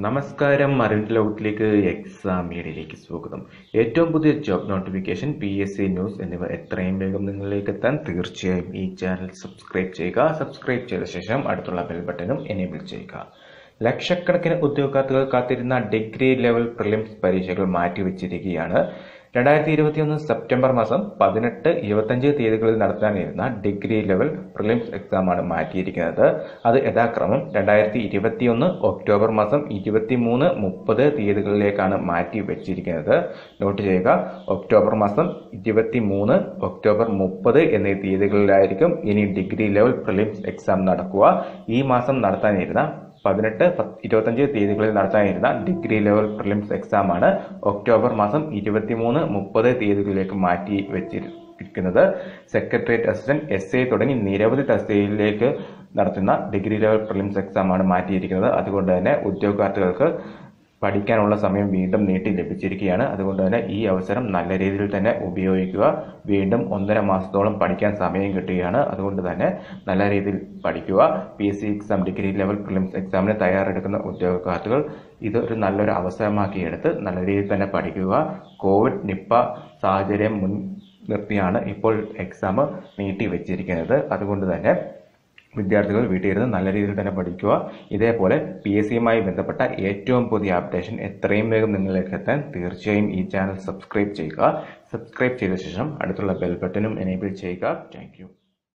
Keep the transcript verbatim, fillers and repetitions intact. Namaskaram Marital Outlook exam ediലേക്ക് സ്വാഗതം. ഏറ്റവും പുതിയ job notification P S C news എന്നിവ എത്രയും വേഗം നിങ്ങളിലേക്ക് എത്താൻ തീർച്ചയായും ഈ ചാനൽ സബ്സ്ക്രൈബ് ചെയ്യുക. സബ്സ്ക്രൈബ് ചെയ്ത ശേഷം അടുത്തുള്ള ബെൽ ബട്ടനും എനേബിൾ ചെയ്യുക. ലക്ഷക്കണക്കിന് ഉദ്യോഗാർത്ഥികൾ കാത്തിരുന്ന ഡിഗ്രി ലെവൽ പ്രിലിംസ് പരീക്ഷകൾ മാറ്റിവെച്ചിരിക്കുകയാണ്. രണ്ടായിരത്തി ഇരുപത്തി ഒന്ന് സെപ്റ്റംബർ മാസം പതിനെട്ട് ഇരുപത്തഞ്ച് തീയതികളിൽ നടത്താനിരുന്ന ഡിഗ്രി ലെവൽ പ്രിലിംസ് എക്സാമാണ് മാറ്റിയിരിക്കുന്നത്. അത് യഥാക്രമം രണ്ടായിരത്തി ഇരുപത്തി ഒന്ന് ഒക്ടോബർ മാസം ഇരുപത്തി മൂന്ന് മുപ്പത് തീയതികളിലേക്കാണ് മാറ്റി വെച്ചിരിക്കുന്നത്. നോട്ട് ചെയ്യുക, ഒക്ടോബർ മാസം ഇരുപത്തി മൂന്ന് ഒക്ടോബർ മുപ്പത് എന്നീ തീയതികളിലായിരിക്കും ഇനി ഡിഗ്രി ലെവൽ പ്രിലിംസ് എക്സാം നടക്കുക. ഈ മാസം നടത്താനിരുന്ന പതിനെട്ട് ഇരുപത്തഞ്ച് തീയതികളിൽ നടത്താനിരുന്ന ഡിഗ്രി ലെവൽ പ്രിലിംസ് എക്സാമാണ് ഒക്ടോബർ മാസം ഇരുപത്തി മൂന്ന് മുപ്പത് തീയതികളിലേക്ക് മാറ്റി വെച്ചിരിക്കുന്നത്. സെക്രട്ടേറിയറ്റ് അസിസ്റ്റന്റ്, എസ് എ തുടങ്ങി നിരവധി തസ്തികയിലേക്ക് നടത്തുന്ന ഡിഗ്രി ലെവൽ പ്രിലിംസ് എക്സാമാണ് മാറ്റിയിരിക്കുന്നത്. അതുകൊണ്ട് തന്നെ ഉദ്യോഗാർത്ഥികൾക്ക് പഠിക്കാനുള്ള സമയം വീണ്ടും നീട്ടി ലഭിച്ചിരിക്കുകയാണ്. അതുകൊണ്ട് തന്നെ ഈ അവസരം നല്ല രീതിയിൽ തന്നെ ഉപയോഗിക്കുക. വീണ്ടും ഒന്നര മാസത്തോളം പഠിക്കാൻ സമയം കിട്ടുകയാണ്. അതുകൊണ്ട് തന്നെ നല്ല രീതിയിൽ പഠിക്കുക. P S C exam, degree level prelims എക്സാമിന് തയ്യാറെടുക്കുന്ന ഉദ്യോഗാർത്ഥികൾ ഇതൊരു നല്ലൊരു അവസരമാക്കിയെടുത്ത് നല്ല രീതിയിൽ തന്നെ പഠിക്കുക. കോവിഡ് നിപ്പ സാഹചര്യം മുൻ നിർത്തിയാണ് ഇപ്പോൾ എക്സാം നീട്ടി വെച്ചിരിക്കുന്നത്. അതുകൊണ്ട് തന്നെ വിദ്യാർത്ഥികൾ വീട്ടിലിരുന്ന് നല്ല രീതിയിൽ തന്നെ പഠിക്കുക. ഇതേപോലെ പി എസ് സിയുമായി ബന്ധപ്പെട്ട ഏറ്റവും പുതിയ അപ്ഡേഷൻ എത്രയും വേഗം നിങ്ങളിലേക്ക് എത്താൻ തീർച്ചയായും ഈ ചാനൽ സബ്സ്ക്രൈബ് ചെയ്യുക. സബ്സ്ക്രൈബ് ചെയ്ത ശേഷം അടുത്തുള്ള ബെൽ ബട്ടനും എനേബിൾ ചെയ്യുക. Thank U.